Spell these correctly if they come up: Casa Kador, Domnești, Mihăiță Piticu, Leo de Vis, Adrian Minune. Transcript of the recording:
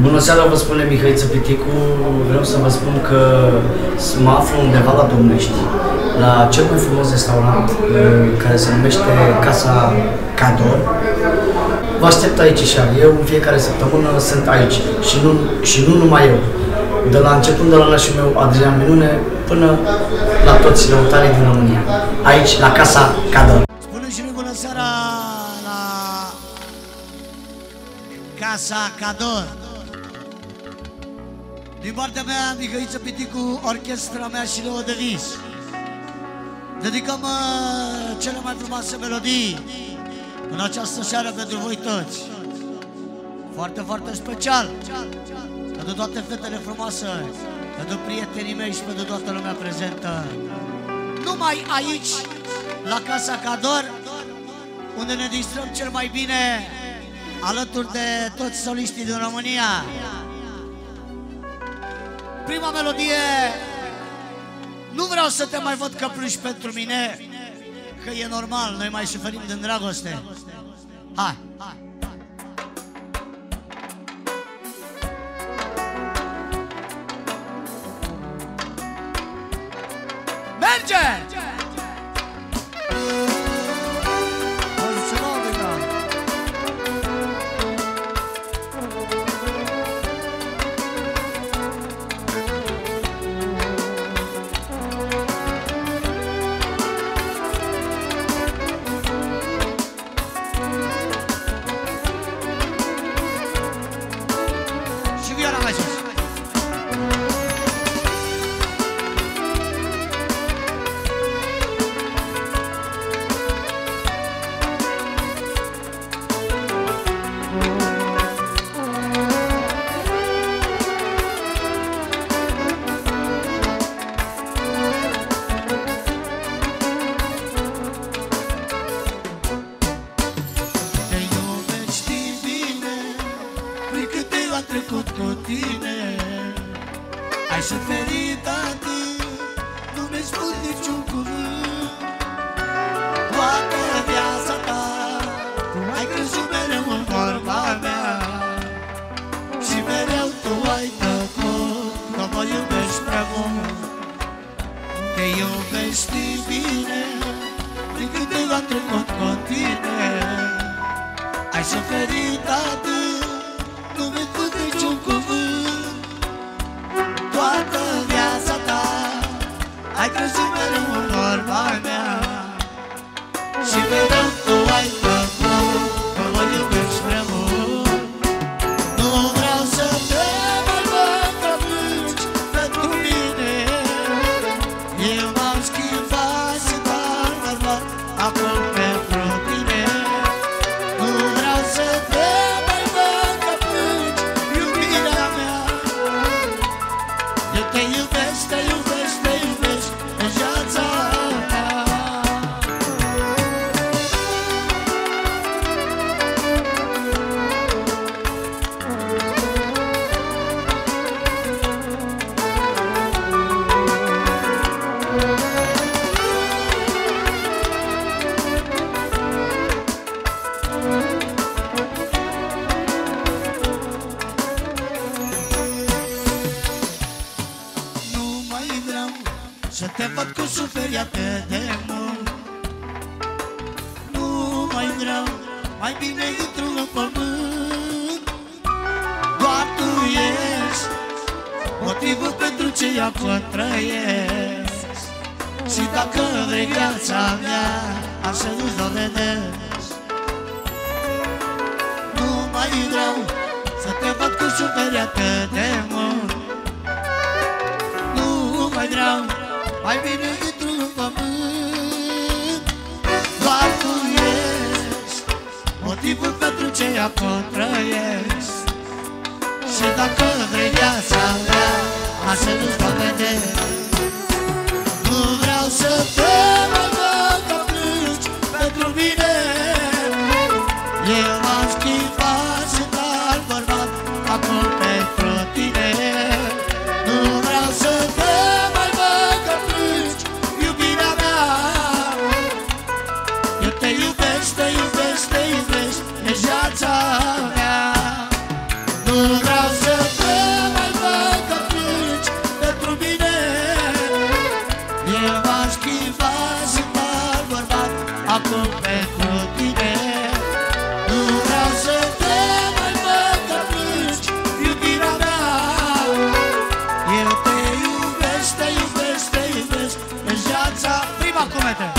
Bună seara, vă spune Mihăiță Piticu. Vreau să vă spun că mă aflu undeva la Domnești, la cel mai frumos restaurant care se numește Casa Kador. Vă aștept aici și eu, în fiecare săptămână sunt aici și nu numai eu. De la început, de la nașul meu, Adrian Minune, până la toți lăutarii din România. Aici, la Casa Kador. Spune și bună seara la Casa Kador. Din partea mea, Mihăiță Piticu, orchestra mea și Leo de Vis. Dedicăm cele mai frumoase melodii în această seară pentru voi toți. Foarte, foarte special pentru toate fetele frumoase, pentru prietenii mei și pentru toată lumea prezentă. Numai aici, la Casa Kador, unde ne distrăm cel mai bine alături de toți soliștii din România. Prima melodie, nu vreau să te mai văd căpluși pentru mine, că e normal, noi mai suferim din dragoste. Hai! Merge! Ai suferit atât, nu mi-ai spus niciun cuvânt. Toată viața ta ai crezut mereu în vorba mea și mereu tu ai tăcut că mă iubești prea mult. Te iubești bine prin câte am trecut cu tine. Ai suferit atât, nu mi-ai spus niciun cuvânt. Toată viața ta ai crezut mereu în vorba mea și mereu tu ai făcut că mă iubești prea mult. Nu vreau să te mai văd că plângi pentru mine. Eu m-am schimbat și doar mă văd acum pentru tine. Nu vreau să te mai văd că plângi, iubirea mea. Eu te iubesc, te iubesc, te iubesc în viața mea. Să te văd cum suferi atât de mult. Nu mai vreau, mai bine intru în pământ. Doar tu ești motivul pentru ce eu pot trăiesc. Și dacă vrei viața mea, am să nu-ți dovedesc. Nu mai vreau să te văd cum suferi atât de mult. Nu mai vreau, mai bine intru în pământ. Doar tu ești motivul pentru ce acum trăiesc. Și dacă vrei viața mea, așa nu-ți dovedesc. Nu vreau să te mai văd că plângi pentru mine. Eu m-am schimbat și doar bărbat acum pentru tine. Nu vreau să te mai văd că plângi, iubirea mea. Eu te iubesc, te iubesc, te iubesc, e viața mea. Nu vreau să eu aș schimba și m-am bărbat acum pentru tine. Nu vreau să te mai văd că plângi, iubirea mea. Eu te iubesc, te iubesc, te iubesc în viața prima cuvete.